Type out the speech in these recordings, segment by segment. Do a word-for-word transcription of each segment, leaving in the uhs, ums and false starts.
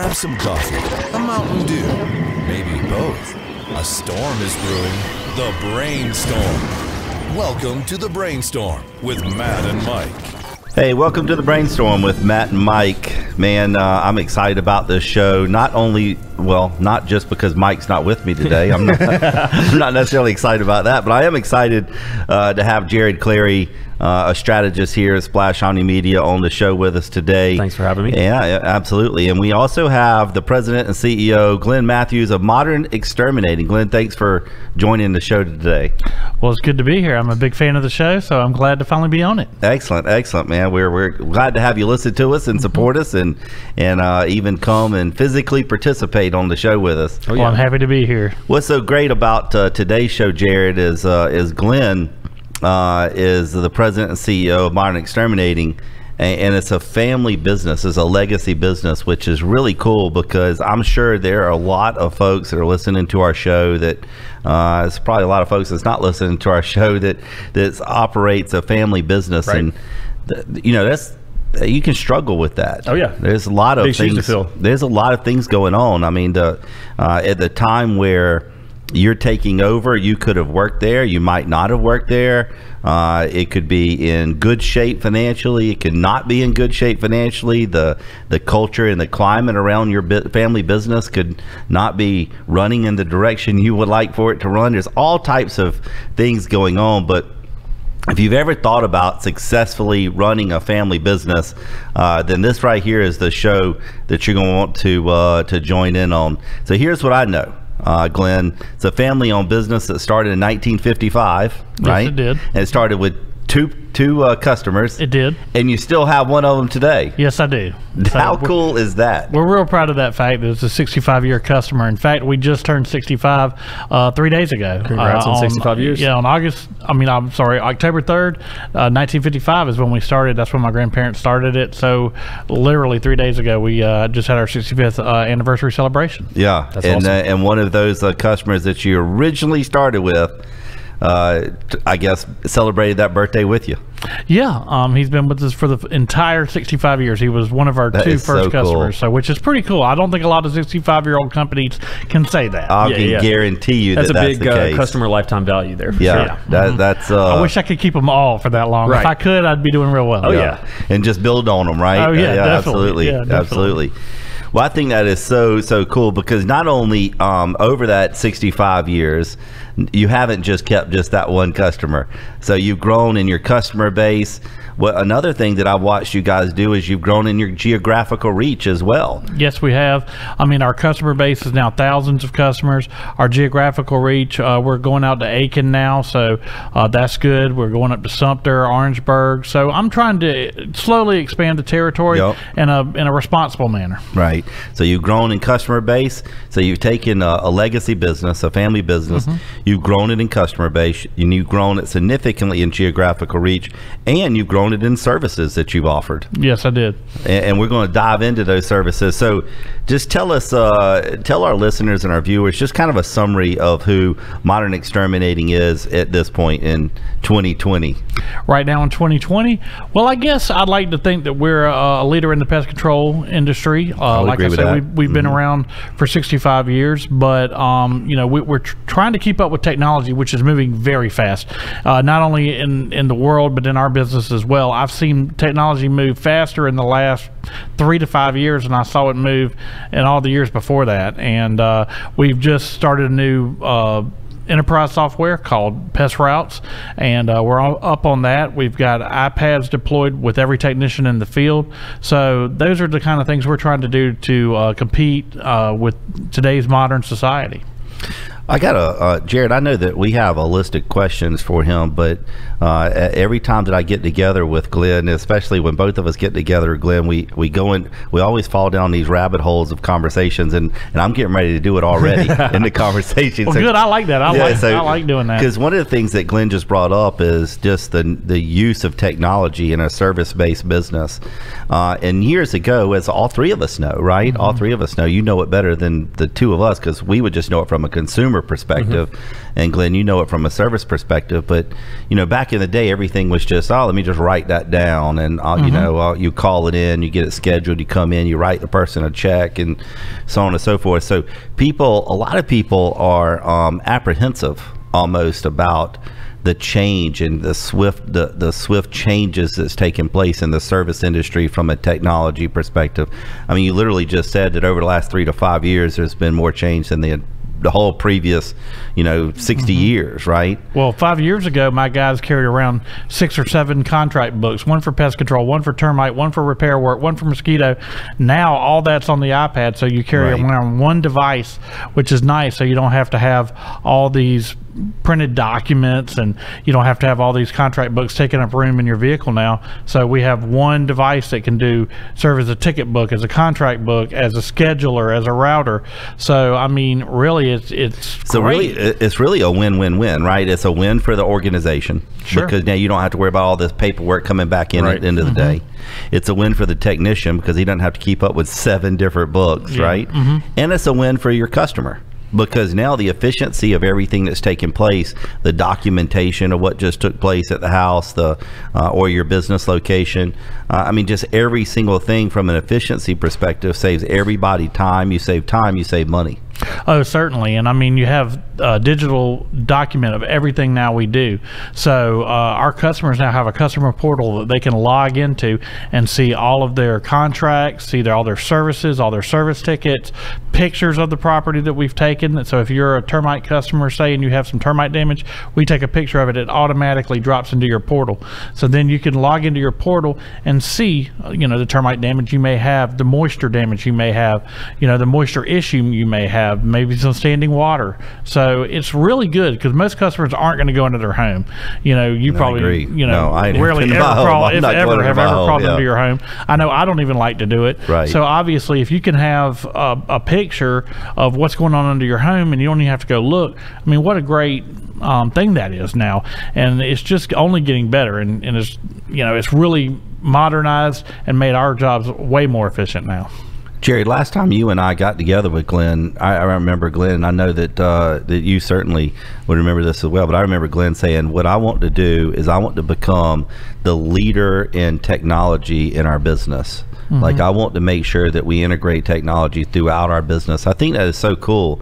grab some coffee, a Mountain Dew, maybe both. A storm is brewing, the Brain Storm. Welcome to the Brain Storm with Matt and Mike. Hey, welcome to the Brain Storm with Matt and Mike. Man, uh, I'm excited about this show. Not only, well, not just because Mike's not with me today. I'm not, I'm not necessarily excited about that, but I am excited uh, to have Jared Clary, Uh, a strategist here at Splash Omnimedia, on the show with us today. Thanks for having me. Yeah, absolutely. And we also have the president and C E O, Glenn Matthews of Modern Exterminating. Glenn, thanks for joining the show today. Well, it's good to be here. I'm a big fan of the show, so I'm glad to finally be on it. Excellent, excellent, man. We're we're glad to have you listen to us and support us, and and uh, even come and physically participate on the show with us. Oh, yeah. Well, I'm happy to be here. What's so great about uh, today's show, Jared, is uh, is Glenn. Uh, is the president and C E O of Modern Exterminating, and, and it's a family business, it's a legacy business, which is really cool because I'm sure there are a lot of folks that are listening to our show that uh, it's probably a lot of folks that's not listening to our show that that operates a family business, right. And th you know that's you can struggle with that. Oh yeah, there's a lot of Big things shoes to fill. There's a lot of things going on. I mean, the, uh, at the time where you're taking over, you could have worked there, you might not have worked there, uh, it could be in good shape financially, it could not be in good shape financially, the the culture and the climate around your family business could not be running in the direction you would like for it to run. There's all types of things going on, but if you've ever thought about successfully running a family business, uh, then this right here is the show that you're going to want to uh, to join in on. So here's what I know. Uh, Glenn, it's a family-owned business that started in nineteen fifty-five, right? Yes, it did. And it started with two two uh, customers. It did. And you still have one of them today. Yes, I do. How so cool is that? We're real proud of that fact that it's a sixty-five year customer. In fact, we just turned sixty-five uh, three days ago. Congrats uh, on, on sixty-five years. Yeah, on August, I mean, I'm sorry, October third, uh, nineteen fifty-five is when we started. That's when my grandparents started it. So literally three days ago, we uh, just had our sixty-fifth uh, anniversary celebration. Yeah, that's and, awesome. Uh, and one of those uh, customers that you originally started with, Uh, I guess, celebrated that birthday with you. Yeah, um, he's been with us for the entire sixty-five years. He was one of our that two first so customers, cool. so which is pretty cool. I don't think a lot of sixty-five year old companies can say that. I yeah, can yeah. guarantee you that's that a that's big uh, customer lifetime value there. For yeah, sure. yeah. That, that's. Uh, I wish I could keep them all for that long. Right. If I could, I'd be doing real well. Oh yeah, yeah. and just build on them, right? Oh yeah, uh, yeah absolutely, yeah, absolutely. Well, I think that is so, so cool because not only um, over that sixty-five years, you haven't just kept just that one customer. So you've grown in your customer base. Well, another thing that I've watched you guys do is you've grown in your geographical reach as well. Yes, we have. I mean, our customer base is now thousands of customers. Our geographical reach, uh, we're going out to Aiken now, so uh, that's good. We're going up to Sumter, Orangeburg. So I'm trying to slowly expand the territory yep. in, a, in a responsible manner. Right. So you've grown in customer base. So you've taken a, a legacy business, a family business. Mm-hmm. You've grown it in customer base. And you've grown it significantly in geographical reach. And you've grown it in services that you've offered. Yes, I did. And, and we're going to dive into those services. So just tell us, uh, tell our listeners and our viewers, just kind of a summary of who Modern Exterminating is at this point in twenty twenty. Right now in twenty twenty? Well, I guess I'd like to think that we're a leader in the pest control industry. Uh, like I said, we, we've mm-hmm. been around for sixty-five years, but um, you know, we, we're tr trying to keep up with technology, which is moving very fast, uh, not only in, in the world, but in our business as well. Well, I've seen technology move faster in the last three to five years and I saw it move in all the years before that, and uh, we've just started a new uh, enterprise software called Pest Routes, and uh, we're all up on that. We've got iPads deployed with every technician in the field. So those are the kind of things we're trying to do to uh, compete uh, with today's modern society. I got a uh, Jared, I know that we have a list of questions for him, but uh, every time that I get together with Glenn, especially when both of us get together, Glenn, we we go in, we always fall down these rabbit holes of conversations, and and I'm getting ready to do it already in the conversation. Well, so, good, I like that. I yeah, like so, I like doing that because one of the things that Glenn just brought up is just the the use of technology in a service-based business. Uh, and years ago, as all three of us know, right? Mm-hmm. All three of us know. You know it better than the two of us because we would just know it from a consumer consumer perspective, mm-hmm. and Glenn, you know it from a service perspective, but you know, back in the day, everything was just, oh, let me just write that down, and I'll, mm-hmm. you know, I'll, you call it in, you get it scheduled, you come in, you write the person a check, and so on and so forth. So people, a lot of people are um, apprehensive almost about the change and the swift the, the swift changes that's taken place in the service industry from a technology perspective. I mean, you literally just said that over the last three to five years, there's been more change than the the whole previous, you know, sixty mm-hmm. years, right? Well, five years ago, my guys carried around six or seven contract books, one for pest control, one for termite, one for repair work, one for mosquito. Now all that's on the iPad, so you carry right. around one device, which is nice, so you don't have to have all these printed documents, and you don't have to have all these contract books taking up room in your vehicle now. So we have one device that can do serve as a ticket book, as a contract book, as a scheduler, as a router. So I mean, really, it's it's so great. Really, it's really a win-win-win, right? It's a win for the organization, sure, because now you don't have to worry about all this paperwork coming back in right. at the end of the mm-hmm. day. It's a win for the technician because he doesn't have to keep up with seven different books, yeah. right? Mm-hmm. And it's a win for your customer, because now the efficiency of everything that's taken place, the documentation of what just took place at the house, the uh, or your business location, uh, I mean, just every single thing from an efficiency perspective saves everybody time. You save time, you save money. Oh, certainly. And I mean, you have a digital document of everything now we do. So uh, our customers now have a customer portal that they can log into and see all of their contracts, see their, all their services, all their service tickets, pictures of the property that we've taken. So if you're a termite customer, say, and you have some termite damage, we take a picture of it, it automatically drops into your portal. So then you can log into your portal and see, you know, the termite damage you may have, the moisture damage you may have, you know, the moisture issue you may have, maybe some standing water. So it's really good because most customers aren't going to go into their home. You know, you no, probably, I agree. you know, no, I rarely ever crawl, if ever, have ever crawled yeah. into your home. I know I don't even like to do it. Right. So obviously, if you can have a, a picture of what's going on under your home and you don't even have to go look, I mean, what a great um, thing that is now. And it's just only getting better. And, and it's, you know, it's really modernized and made our jobs way more efficient now. Jerry, last time you and I got together with Glenn, I, I remember Glenn, and I know that uh, that you certainly would remember this as well, but I remember Glenn saying, what I want to do is I want to become the leader in technology in our business. Mm-hmm. Like, I want to make sure that we integrate technology throughout our business. I think that is so cool.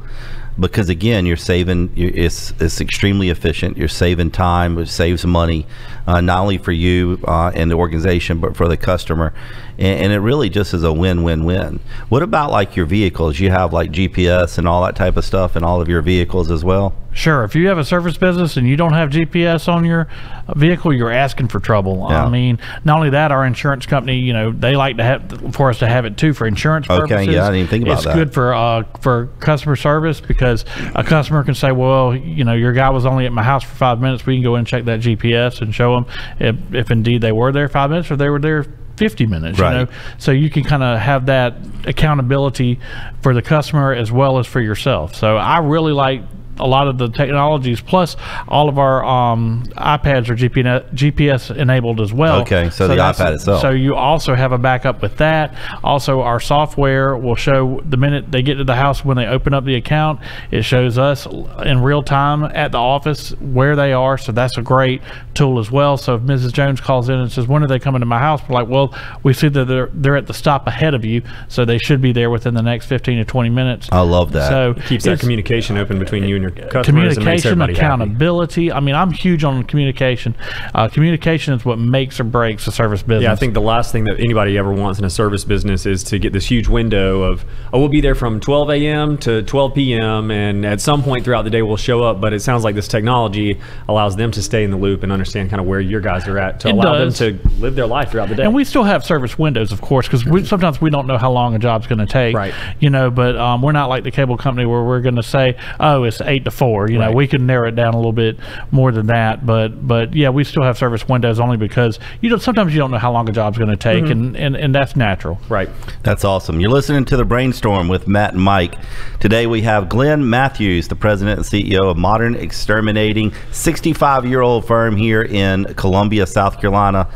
Because again, you're saving, it's, it's extremely efficient. You're saving time, it saves money, uh, not only for you uh, and the organization, but for the customer. And, and it really just is a win-win-win. What about like your vehicles? You have like G P S and all that type of stuff in all of your vehicles as well? Sure. If you have a service business and you don't have G P S on your vehicle, you're asking for trouble. Yeah. I mean, not only that, our insurance company, you know, they like to have for us to have it too for insurance purposes. Okay, yeah, I didn't even think about it's that. It's good for uh, for customer service because a customer can say, well, you know, your guy was only at my house for five minutes. We can go in and check that G P S and show them if, if indeed they were there five minutes or they were there fifty minutes, right. You know, so you can kind of have that accountability for the customer as well as for yourself. So I really like a lot of the technologies, plus all of our um, iPads are G P S enabled as well. Okay, so, so the iPad itself. So you also have a backup with that. Also, our software will show the minute they get to the house, when they open up the account, it shows us in real time at the office where they are. So that's a great tool as well. So if Missus Jones calls in and says, when are they coming to my house? We're like, well, we see that they're, they're at the stop ahead of you, so they should be there within the next fifteen to twenty minutes. I love that. So it keeps that communication open between you and your communication, accountability. Happy. I mean, I'm huge on communication. Uh, communication is what makes or breaks a service business. Yeah, I think the last thing that anybody ever wants in a service business is to get this huge window of, oh, we'll be there from twelve A M to twelve P M and at some point throughout the day we'll show up. But it sounds like this technology allows them to stay in the loop and understand kind of where your guys are at to it allow does. them to live their life throughout the day. And we still have service windows, of course, because we, sometimes we don't know how long a job's going to take. Right. You know, but um, we're not like the cable company where we're going to say, oh, it's eight to four, you know, right. we can narrow it down a little bit more than that, but but yeah, we still have service windows only because you know sometimes you don't know how long a job's going to take, mm-hmm. and, and and that's natural. Right. That's awesome. You're listening to The Brain Storm with Matt and Mike. Today we have Glenn Matthews, the president and C E O of Modern Exterminating, sixty-five year old firm here in Columbia, South Carolina.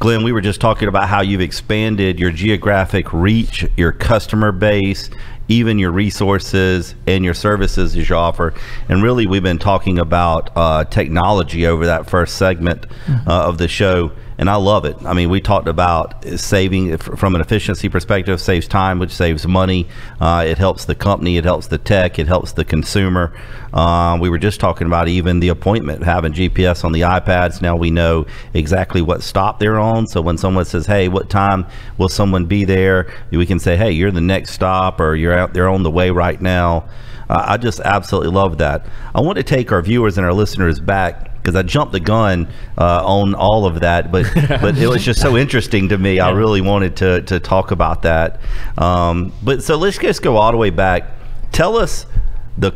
Glenn, we were just talking about how you've expanded your geographic reach, your customer base, even your resources and your services as you offer. And really, we've been talking about uh, technology over that first segment uh, of the show. And I love it. I mean, we talked about saving from an efficiency perspective, saves time, which saves money. Uh, it helps the company, it helps the tech, it helps the consumer. Uh, we were just talking about even the appointment, having G P S on the iPads. Now we know exactly what stop they're on. So when someone says, hey, what time will someone be there? We can say, hey, you're the next stop, or you're out there on the way right now. Uh, I just absolutely love that. I want to take our viewers and our listeners back, because I jumped the gun uh, on all of that, but but it was just so interesting to me. I really wanted to to talk about that. Um, but so let's just go all the way back. Tell us the,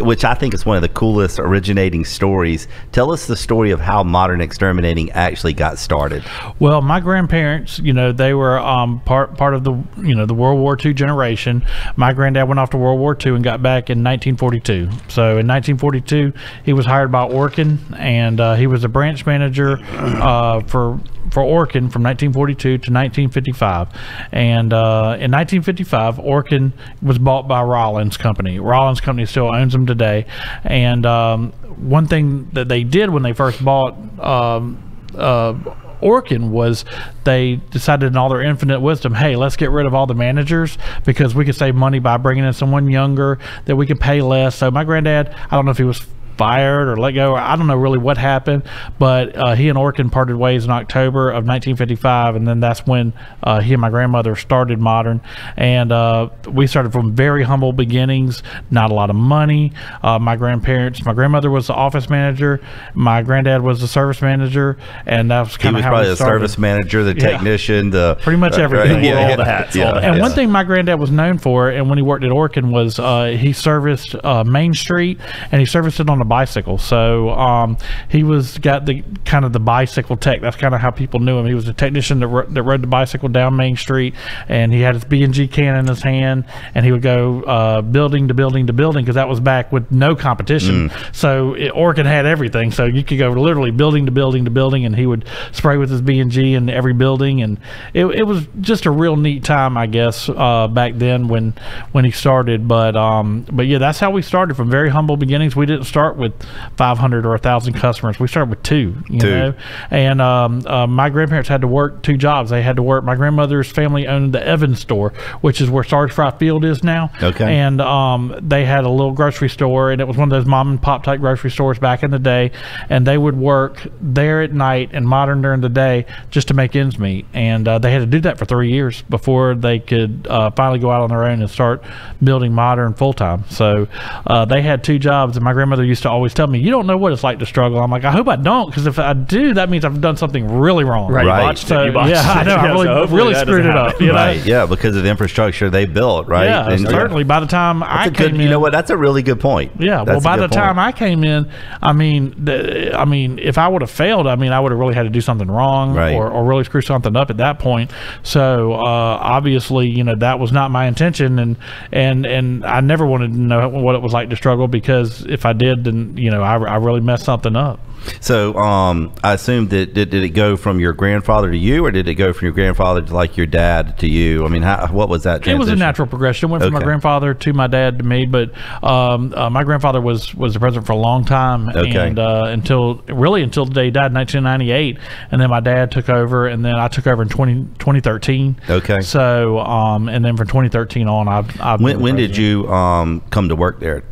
which I think is one of the coolest originating stories. Tell us the story of how Modern Exterminating actually got started. Well, my grandparents, you know, they were um, part part of the, you know, the World War Two generation. My granddad went off to World War Two and got back in nineteen forty-two. So in nineteen forty-two, he was hired by Orkin, and uh, he was a branch manager uh, for for Orkin from nineteen forty-two to nineteen fifty-five. And uh, in nineteen fifty-five, Orkin was bought by Rollins Company. Rollins Company still owns them today. And um, one thing that they did when they first bought um, uh, Orkin was they decided in all their infinite wisdom, hey, let's get rid of all the managers, because we could save money by bringing in someone younger that we could pay less. So my granddad, I don't know if he was fired or let go, or I don't know really what happened, but uh, he and Orkin parted ways in October of nineteen fifty-five, and then that's when uh, he and my grandmother started Modern. And uh, we started from very humble beginnings, not a lot of money. Uh, my grandparents, my grandmother was the office manager, my granddad was the service manager, and that was kind of how we started. He was probably the service manager, the technician, yeah. the pretty much everything. Right, yeah, all yeah, the hats. Yeah, all the hats. And one thing my granddad was known for, and when he worked at Orkin, was uh, he serviced uh, Main Street, and he serviced it on a bicycle. So um he was got the kind of the bicycle tech. That's kind of how people knew him. He was a technician that, ro that rode the bicycle down Main Street, and he had his B and G can in his hand, and he would go uh building to building to building, because that was back with no competition. Mm. So it, Orkin had everything, so you could go literally building to building to building, and he would spray with his B and G in every building. And it, it was just a real neat time, I guess, uh back then when when he started. But um but yeah, that's how we started, from very humble beginnings. We didn't start with five hundred or a thousand customers. We started with two, you two. know. And um, uh, my grandparents had to work two jobs. They had to work. My grandmother's family owned the Evans store, which is where Sarge Fry Field is now. Okay. And um, they had a little grocery store, and it was one of those mom and pop type grocery stores back in the day. And they would work there at night and Modern during the day just to make ends meet. And uh, they had to do that for three years before they could uh, finally go out on their own and start building Modern full time. So uh, they had two jobs, and my grandmother used to always tell me, you don't know what it's like to struggle. I'm like, I hope I don't, because if I do, that means I've done something really wrong. Right, right. You botched so, it, you botched yeah, I know. I really, so really screwed it up. You right. know? Yeah, because of the infrastructure they built, right? Yeah, and certainly. Yeah. By the time that's I a came good, in, you know what? That's a really good point. Yeah. That's well, by the time point. I came in, I mean, the, I mean, if I would have failed, I mean, I would have really had to do something wrong, right. or, or really screw something up at that point. So uh, obviously, you know, that was not my intention, and and and I never wanted to know what it was like to struggle, because if I did, then you know, I, I really messed something up. So um, I assume that did, did it go from your grandfather to you, or did it go from your grandfather to like your dad to you? I mean, how, what was that transition? It was a natural progression. It went from okay. my grandfather to my dad to me. But um, uh, my grandfather was was the president for a long time, okay. and uh, until really until the day he died in nineteen ninety-eight, and then my dad took over, and then I took over in twenty thirteen. Okay. So um, and then from twenty thirteen on, I've, I've when, when did you um, come to work there?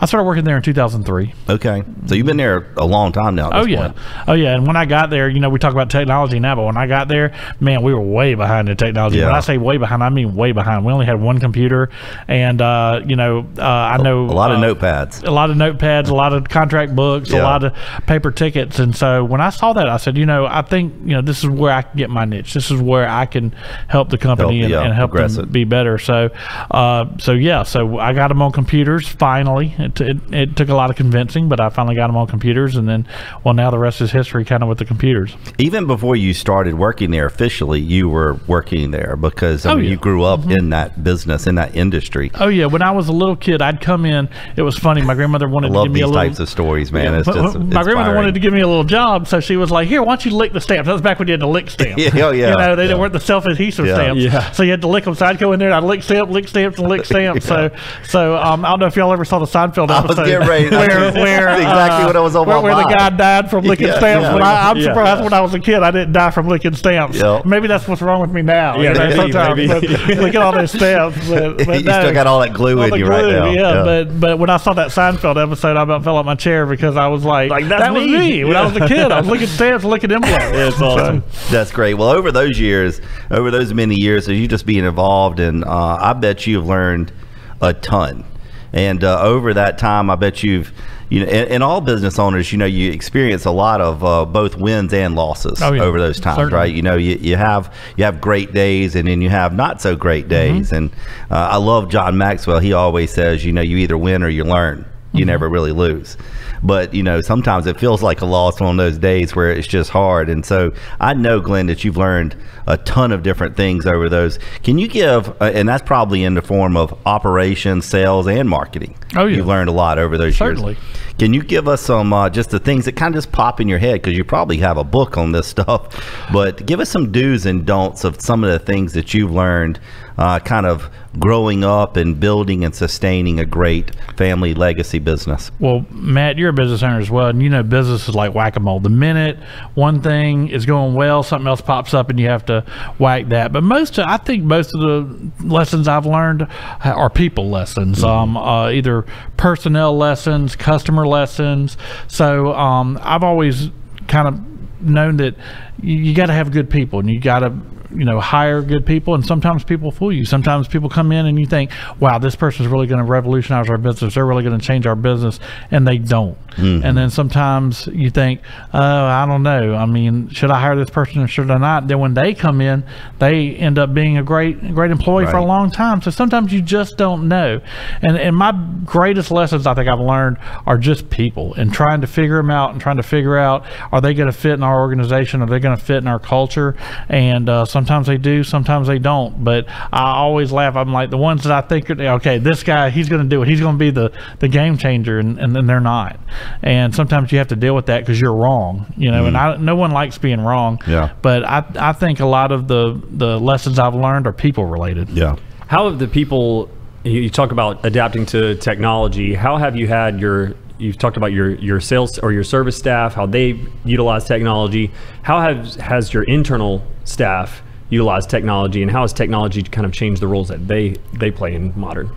I started working there in two thousand three. Okay, so you've been there a long time now. At this oh yeah, point. oh yeah. And when I got there, you know, we talk about technology now, but when I got there, man, we were way behind in technology. Yeah. When I say way behind, I mean way behind. We only had one computer, and uh, you know, uh, I know a lot uh, of notepads, a lot of notepads, a lot of contract books, yeah. a lot of paper tickets. And so when I saw that, I said, you know, I think you know this is where I can get my niche. This is where I can help the company help, and, yeah, and help them it. be better. So, uh, so yeah, so I got them on computers finally. finally. It, it, it took a lot of convincing, but I finally got them on computers, and then, well, now the rest is history kind of with the computers. Even before you started working there officially, you were working there because I mean, oh, yeah. you grew up mm-hmm. in that business, in that industry. Oh, yeah. When I was a little kid, I'd come in. It was funny. My grandmother wanted I love to give me a little. types of stories, man. Yeah, it's just my inspiring. grandmother wanted to give me a little job, so she was like, here, why don't you lick the stamps? That was back when you had to lick stamps. yeah, oh, yeah. You know, they yeah. weren't the self-adhesive yeah. stamps. Yeah. So you had to lick them. So I'd go in there, and I'd lick stamps, lick stamps, and lick stamps. yeah. So so um, I don't know if y'all ever saw the Seinfeld episode. I was ready. where, where, uh, exactly what I was on where, my where mind. The guy died from licking yeah, stamps. Yeah. I, I'm yeah, surprised yeah. when I was a kid I didn't die from licking stamps. Yep. Maybe that's what's wrong with me now. Yeah, you know, maybe, sometimes maybe. Licking all those stamps. But, but you no, still got all that glue all in you glue, right now. Yeah, yeah. But, but when I saw that Seinfeld episode, I about fell out my chair because I was like, like that me. was me. When yeah. I was a kid, I was licking stamps, licking envelopes. That's awesome. That's great. Well, over those years, over those many years, you just being involved, and uh, I bet you've learned a ton. And uh, over that time, I bet you've, you know, and, and all business owners, you know, you experience a lot of uh, both wins and losses oh, yeah. over those times, Certainly. right? You know, you, you have you have great days, and then you have not so great days. Mm-hmm. And uh, I love John Maxwell. He always says, you know, you either win or you learn. You mm-hmm. never really lose. But, you know, sometimes it feels like a loss on those days where it's just hard. And so I know, Glenn, that you've learned a ton of different things over those. Can you give, uh, and that's probably in the form of operations, sales, and marketing. Oh, yeah. You've learned a lot over those Certainly. years. Can you give us some, uh, just the things that kind of just pop in your head, because you probably have a book on this stuff, but give us some do's and don'ts of some of the things that you've learned uh, kind of growing up and building and sustaining a great family legacy business. Well, Matt, you're a business owner as well, and you know business is like whack-a-mole. The minute one thing is going well, something else pops up and you have to whack that. But most of, I think most of the lessons I've learned are people lessons, mm-hmm. um, uh, either personnel lessons, customer lessons. So um, I've always kind of known that you, you got to have good people, and you got to you know, hire good people, and sometimes people fool you. Sometimes people come in and you think, wow, this person's really going to revolutionize our business. They're really going to change our business, and they don't. Mm-hmm. And then sometimes you think, oh, I don't know. I mean, should I hire this person or should I not? Then when they come in, they end up being a great great employee right. for a long time. So sometimes you just don't know. And, and my greatest lessons I think I've learned are just people, and trying to figure them out and trying to figure out, are they going to fit in our organization? Are they going to fit in our culture? And uh, sometimes they do, sometimes they don't. But I always laugh. I'm like, the ones that I think, are, okay, this guy, he's going to do it. He's going to be the, the game changer, and, and then they're not. And sometimes you have to deal with that because you're wrong, you know, mm. and I, no one likes being wrong. Yeah. But I, I think a lot of the, the lessons I've learned are people related. Yeah. How have the people, you talk about adapting to technology, how have you had your, you've talked about your, your sales or your service staff, how they utilize technology. How have, has your internal staff utilized technology, and how has technology kind of changed the roles that they, they play in modern?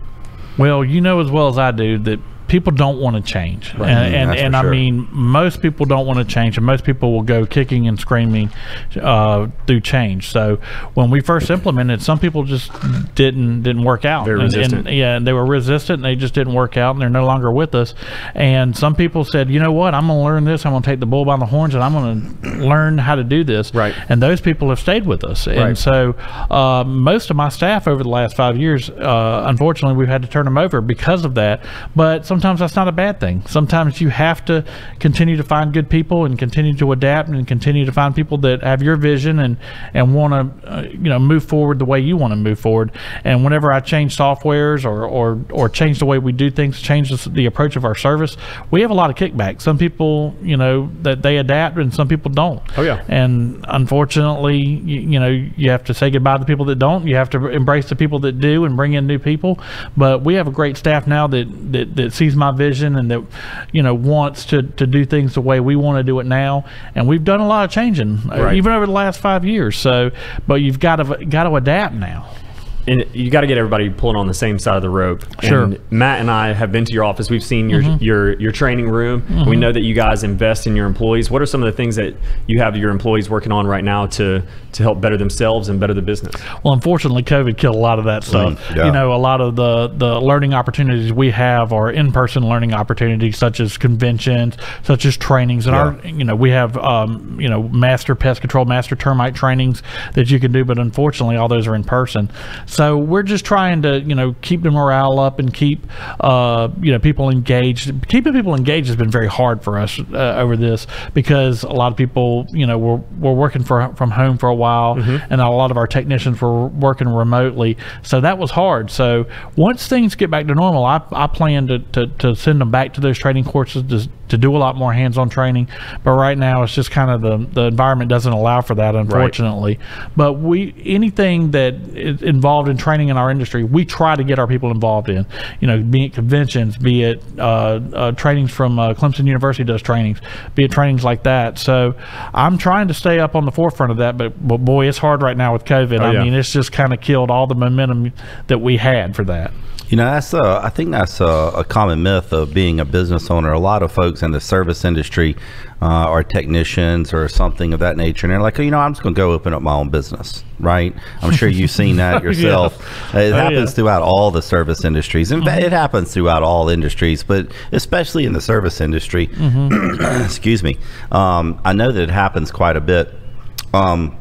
Well, you know as well as I do that people don't want to change. Right. And, and, and I sure. mean, most people don't want to change, and most people will go kicking and screaming uh, through change. So when we first implemented, some people just didn't didn't work out. Very resistant. And, and, yeah, and they were resistant, and they just didn't work out, and they're no longer with us. And some people said, you know what, I'm going to learn this. I'm going to take the bull by the horns, and I'm going to learn how to do this. Right. And those people have stayed with us. Right. And so uh, most of my staff over the last five years, uh, unfortunately, we've had to turn them over because of that. But some Sometimes that's not a bad thing. Sometimes you have to continue to find good people and continue to adapt and continue to find people that have your vision and and want to uh, you know move forward the way you want to move forward. And whenever I change softwares or or or change the way we do things, change the, the approach of our service, we have a lot of kickback. Some people, you know, that they adapt, and some people don't. Oh yeah. And unfortunately, you, you know, you have to say goodbye to the people that don't. You have to embrace the people that do and bring in new people. But we have a great staff now that that, that sees my vision and that you know wants to to do things the way we want to do it now, and we've done a lot of changing right. even over the last five years. So but you've got to got to adapt now, and you got to get everybody pulling on the same side of the rope. Sure. And Matt and I have been to your office. We've seen your mm-hmm. your your training room. Mm-hmm. We know that you guys invest in your employees. What are some of the things that you have your employees working on right now to to help better themselves and better the business? Well, unfortunately, COVID killed a lot of that stuff. Yeah. You know, a lot of the the learning opportunities we have are in-person learning opportunities, such as conventions, such as trainings. And yeah. our you know we have um, you know master pest control, master termite trainings that you can do, but unfortunately, all those are in person. So we're just trying to, you know, keep the morale up and keep, uh, you know, people engaged. Keeping people engaged has been very hard for us uh, over this, because a lot of people, you know, were, were working for, from home for a while, mm-hmm. and a lot of our technicians were working remotely. So that was hard. So once things get back to normal, I, I plan to, to, to send them back to those training courses to, to do a lot more hands-on training. But right now it's just kind of the, the environment doesn't allow for that, unfortunately. Right. But we, anything that is involved in training in our industry, we try to get our people involved in, you know, be it conventions, be it uh, uh, trainings from uh, Clemson University does trainings, be it trainings like that. So I'm trying to stay up on the forefront of that, but, but boy, it's hard right now with COVID. Oh, yeah. I mean, it's just kind of killed all the momentum that we had for that. You know, that's uh, I think that's uh, a common myth of being a business owner. A lot of folks in the service industry uh, are technicians or something of that nature, and they're like, oh, you know, I'm just going to go open up my own business, right? I'm sure you've seen that yourself. Yeah. It happens oh, yeah. throughout all the service industries. In fact, it happens throughout all industries, but especially in the service industry. Mm-hmm. Excuse me. Um, I know that it happens quite a bit. Um,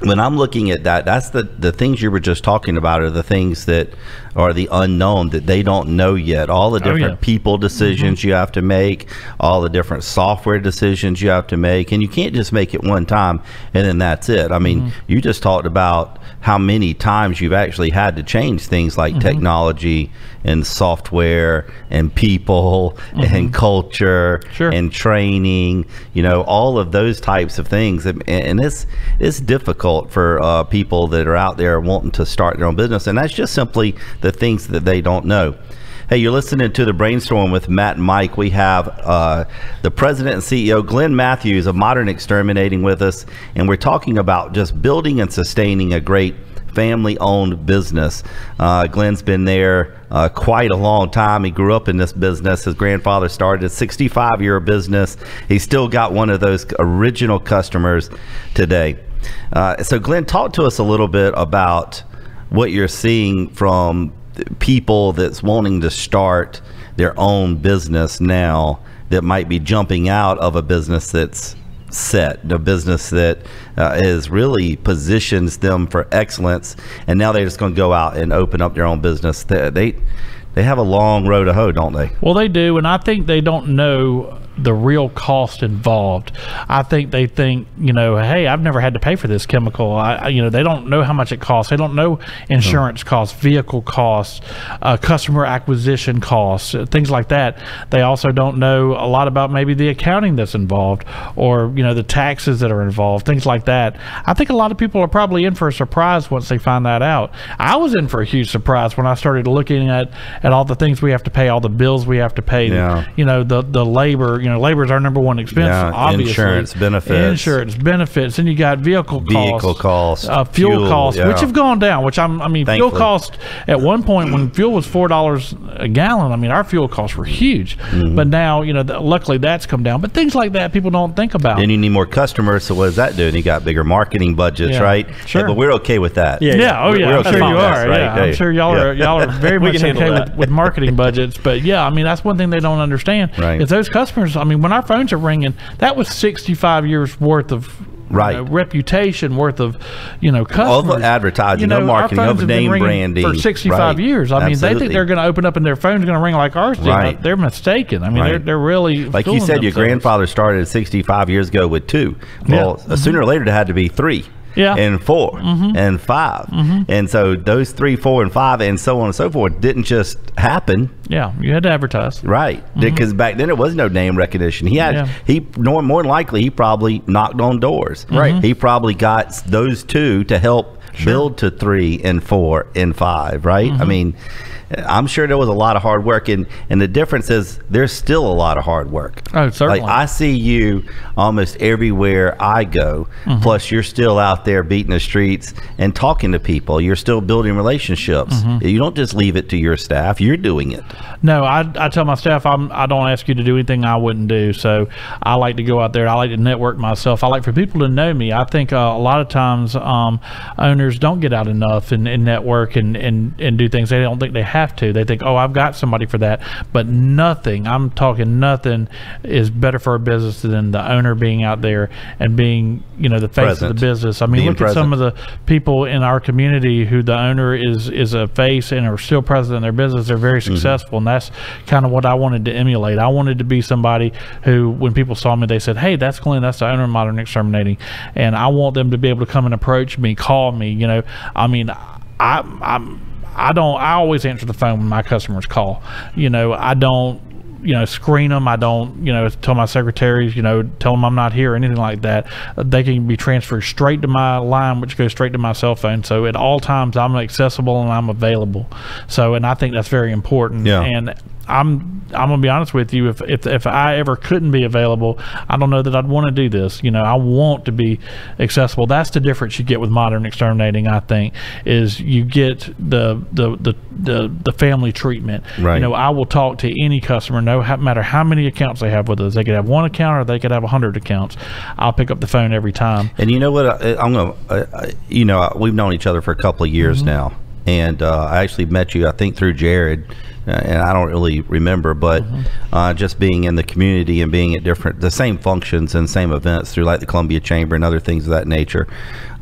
When I'm looking at that, that's the, the things you were just talking about are the things that are the unknown that they don't know yet. All the different oh, yeah. people decisions mm-hmm. you have to make, all the different software decisions you have to make. And you can't just make it one time and then that's it. I mean, mm-hmm. you just talked about how many times you've actually had to change things like mm-hmm. technology and software and people mm-hmm. and culture sure. and training, you know, all of those types of things. And it's, it's difficult for uh, people that are out there wanting to start their own business, and that's just simply the things that they don't know. Hey, you're listening to The Brain Storm with Matt and Mike. We have uh, the president and C E O Glenn Matthews of Modern Exterminating with us, and we're talking about just building and sustaining a great family-owned business. Uh, Glenn's been there uh, quite a long time. He grew up in this business. His grandfather started a sixty-five year business. He's still got one of those original customers today. Uh, so Glenn, talk to us a little bit about what you're seeing from people that's wanting to start their own business now, that might be jumping out of a business that's set, the business that uh, is really positions them for excellence, and now they're just going to go out and open up their own business. They, they they have a long road to hoe, don't they? Well, they do, and I think they don't know the real cost involved. I think they think, you know, hey, I've never had to pay for this chemical. I, you know, they don't know how much it costs. They don't know insurance costs, vehicle costs, uh, customer acquisition costs, things like that. They also don't know a lot about maybe the accounting that's involved, or, you know, the taxes that are involved, things like that. I think a lot of people are probably in for a surprise once they find that out. I was in for a huge surprise when I started looking at, at all the things we have to pay, all the bills we have to pay, yeah. you know, the, the labor, you You know, labor is our number one expense. Yeah, obviously, insurance benefits, insurance benefits, and you got vehicle costs, vehicle costs, uh, fuel, fuel costs, yeah. which have gone down. Which I'm, I mean, Thankfully. fuel costs at one point when fuel was four dollars a gallon. I mean, our fuel costs were huge, mm-hmm. but now, you know, th luckily that's come down. But things like that people don't think about. And you need more customers, so what does that do? And you got bigger marketing budgets, yeah. right? Sure, yeah, but we're okay with that. Yeah, yeah, yeah. oh yeah, we're I'm okay sure you are. Right? Yeah. I'm sure y'all yeah. are. Y'all are very much okay with, with marketing budgets. But yeah, I mean, that's one thing they don't understand. Right. Is those customers. I mean, when our phones are ringing, that was sixty-five years worth of right. you know, reputation, worth of, you know, customers. All the advertising, you know, no marketing, no name branding. For sixty-five right. years. I Absolutely. mean, they think they're going to open up and their phone's going to ring like ours. Right. They're mistaken. I mean, right. they're, they're really like you said, themselves. Your grandfather started sixty-five years ago with two. Well, yeah. sooner or later, there had to be three. Yeah. and four mm-hmm. and five mm-hmm. and so those three, four, and five, and so on and so forth didn't just happen. Yeah, you had to advertise, right? Because mm-hmm. back then it was no name recognition. He had yeah. he more more than likely he probably knocked on doors, right? Mm-hmm. He probably got those two to help sure. build to three and four and five, right? Mm-hmm. I mean, I'm sure there was a lot of hard work, and and the difference is there's still a lot of hard work. Oh, certainly. Like I see you almost everywhere I go. Mm-hmm. Plus, you're still out there beating the streets and talking to people. You're still building relationships. Mm-hmm. You don't just leave it to your staff. You're doing it. No, I, I tell my staff I'm, I don't ask you to do anything I wouldn't do. So I like to go out there. I like to network myself. I like for people to know me. I think uh, a lot of times um, owners don't get out enough and, and network and, and and do things they don't think they have. have to. They think, oh, I've got somebody for that. But nothing, I'm talking nothing, is better for a business than the owner being out there and being, you know, the face present. of the business. I mean, being look present. at some of the people in our community who the owner is is a face and are still present in their business. They're very successful, mm-hmm. and that's kind of what I wanted to emulate. I wanted to be somebody who, when people saw me, they said, hey, that's Glenn, that's the owner of Modern Exterminating. And I want them to be able to come and approach me, call me, you know. I mean, I, I'm, I don't, I always answer the phone when my customers call. You know, I don't, you know, screen them. I don't, you know, tell my secretaries, you know, tell them I'm not here or anything like that. They can be transferred straight to my line, which goes straight to my cell phone. So at all times I'm accessible and I'm available. So, and I think that's very important. Yeah. And I'm I'm gonna be honest with you, if, if if I ever couldn't be available, I don't know that I'd want to do this. You know, I want to be accessible. That's the difference you get with Modern Exterminating, I think, is you get the the the the, the family treatment. Right. You know, I will talk to any customer, no matter how many accounts they have with us. They could have one account or they could have a hundred accounts. I'll pick up the phone every time. And you know what? I, I'm gonna, I, you know, we've known each other for a couple of years mm-hmm. now, and uh, I actually met you, I think, through Jared. And I don't really remember, but mm-hmm. uh, just being in the community and being at different, the same functions and same events through like the Columbia Chamber and other things of that nature.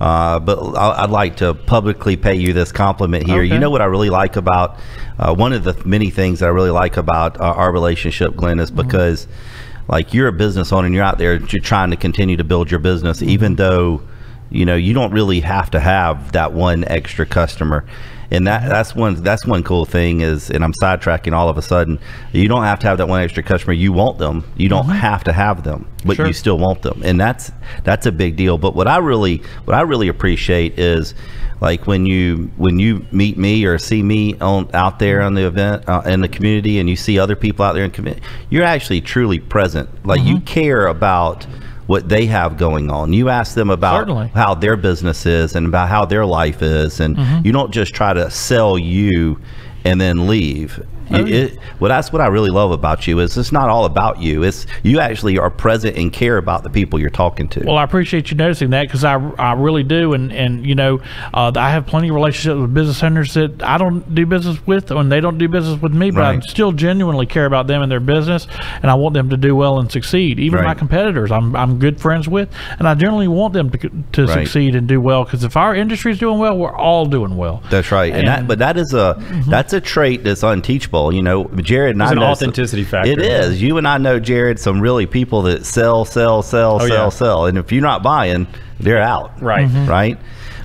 Uh, but I'd like to publicly pay you this compliment here. Okay. You know what I really like about, uh, one of the many things that I really like about uh, our relationship, Glenn, is because mm-hmm. like you're a business owner and you're out there, you're trying to continue to build your business, even though, you know, you don't really have to have that one extra customer. And that that's one that's one cool thing is, and I'm sidetracking all of a sudden, you don't have to have that one extra customer. You want them. You don't mm-hmm. have to have them, but sure. you still want them. And that's that's a big deal. But what I really what I really appreciate is like when you when you meet me or see me on out there on the event uh, in the community, and you see other people out there in community, you're actually truly present. Like mm-hmm. you care about what they have going on. You ask them about Certainly. how their business is and about how their life is, and mm-hmm. you don't just try to sell you and then leave. Oh, it, yeah. it, well, that's what I really love about you is it's not all about you. It's you actually are present and care about the people you're talking to. Well, I appreciate you noticing that because I, I really do. And, and you know, uh, I have plenty of relationships with business owners that I don't do business with and they don't do business with me, but right. I still genuinely care about them and their business, and I want them to do well and succeed. Even right. my competitors I'm, I'm good friends with, and I generally want them to, to right. succeed and do well, because if our industry is doing well, we're all doing well. That's right. And, and that, but that is a, mm-hmm. that's a trait that's unteachable. You know, Jared and it's I an know authenticity some, factor. It is. You and I know, Jared, some really people that sell, sell, sell, oh, sell, yeah. sell, and if you're not buying, they're out. Right. Mm-hmm. Right.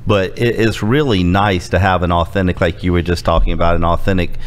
But it, it's really nice to have an authentic, like you were just talking about, an authentic